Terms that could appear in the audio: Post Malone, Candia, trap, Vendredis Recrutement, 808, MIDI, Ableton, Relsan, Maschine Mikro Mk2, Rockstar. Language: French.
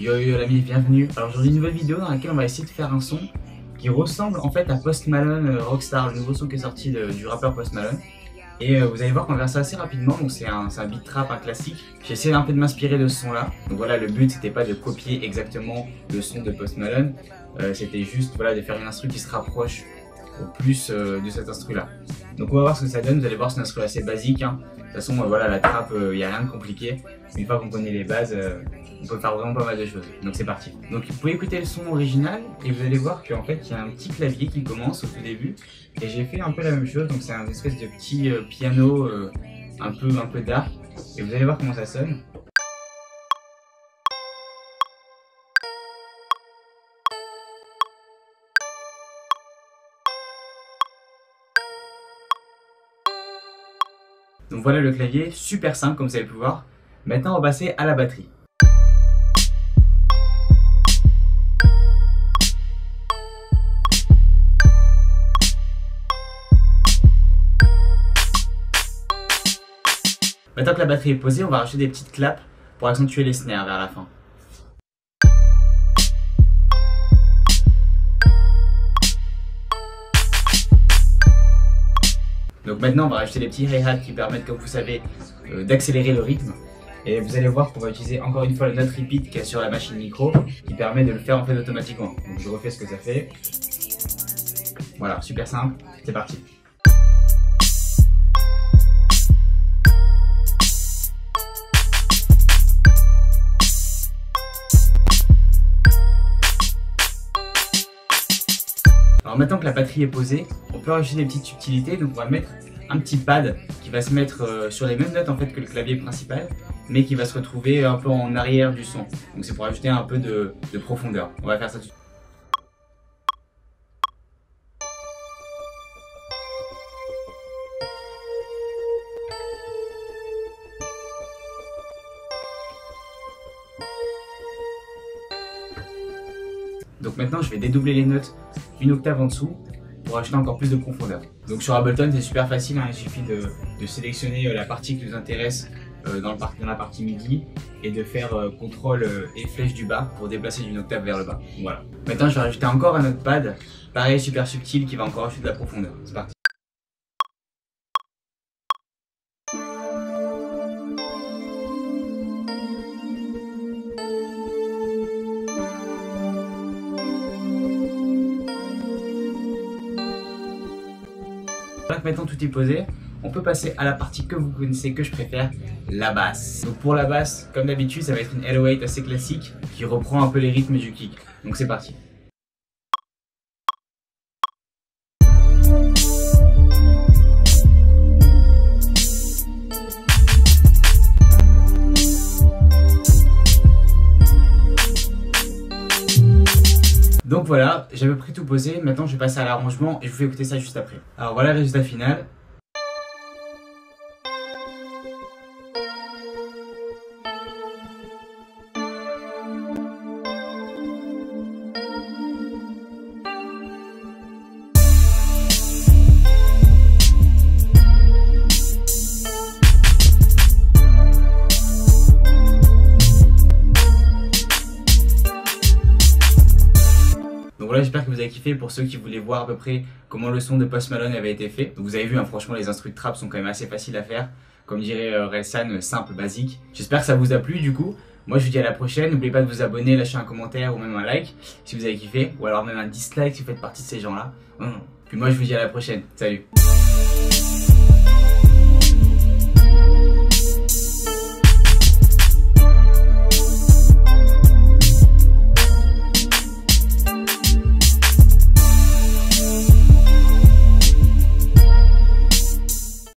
Yo yo l'ami, bienvenue. Alors aujourd'hui une nouvelle vidéo dans laquelle on va essayer de faire un son qui ressemble en fait à Post Malone Rockstar, le nouveau son qui est sorti du rappeur Post Malone. Et vous allez voir qu'on va faire ça assez rapidement, donc c'est un beat trap, un classique. J'ai essayé un peu de m'inspirer de ce son là. Donc voilà, le but c'était pas de copier exactement le son de Post Malone, c'était juste voilà, de faire une instru qui se rapproche au plus de cet instru là. Donc on va voir ce que ça donne, vous allez voir c'est un instru assez basique hein. De toute façon voilà, la trappe, il n'y a rien de compliqué. Une fois qu'on connaît les bases, on peut faire vraiment pas mal de choses, donc c'est parti. Donc vous pouvez écouter le son original et vous allez voir qu'en fait il y a un petit clavier qui commence au tout début et j'ai fait un peu la même chose, donc c'est un espèce de petit piano un peu dark et vous allez voir comment ça sonne. Donc voilà le clavier, super simple comme vous allez pouvoir voir. Maintenant on va passer à la batterie. Maintenant que la batterie est posée, on va rajouter des petites claps pour accentuer les snares vers la fin. Donc maintenant on va rajouter des petits hi-hats qui permettent, comme vous savez, d'accélérer le rythme. Et vous allez voir qu'on va utiliser encore une fois le note repeat qu'il y a sur la machine micro qui permet de le faire en fait automatiquement. Donc je refais ce que ça fait. Voilà, super simple, c'est parti. Alors maintenant que la batterie est posée, on peut rajouter des petites subtilités, donc on va mettre un petit pad qui va se mettre sur les mêmes notes en fait que le clavier principal, mais qui va se retrouver un peu en arrière du son. Donc c'est pour ajouter un peu de profondeur. On va faire ça tout de suite. Donc maintenant je vais dédoubler les notes une octave en dessous pour ajouter encore plus de profondeur. Donc sur Ableton c'est super facile, hein, il suffit de sélectionner la partie qui nous intéresse dans la partie MIDI et de faire CTRL et flèche du bas pour déplacer d'une octave vers le bas. Voilà. Maintenant je vais rajouter encore un autre pad, pareil super subtil qui va encore ajouter de la profondeur. C'est parti. Maintenant tout est posé, on peut passer à la partie que vous connaissez, que je préfère, la basse. Donc pour la basse, comme d'habitude, ça va être une 808 assez classique qui reprend un peu les rythmes du kick. Donc c'est parti. Donc voilà, j'ai à peu près tout posé, maintenant je vais passer à l'arrangement et je vous fais écouter ça juste après. Alors voilà le résultat final. Voilà, j'espère que vous avez kiffé. Pour ceux qui voulaient voir à peu près comment le son de Post Malone avait été fait. Donc vous avez vu, hein, franchement, les instrus de trap sont quand même assez faciles à faire. Comme dirait Relsan, simple, basique. J'espère que ça vous a plu du coup. Moi, je vous dis à la prochaine. N'oubliez pas de vous abonner, lâcher un commentaire ou même un like si vous avez kiffé. Ou alors même un dislike si vous faites partie de ces gens-là. Puis moi, je vous dis à la prochaine. Salut!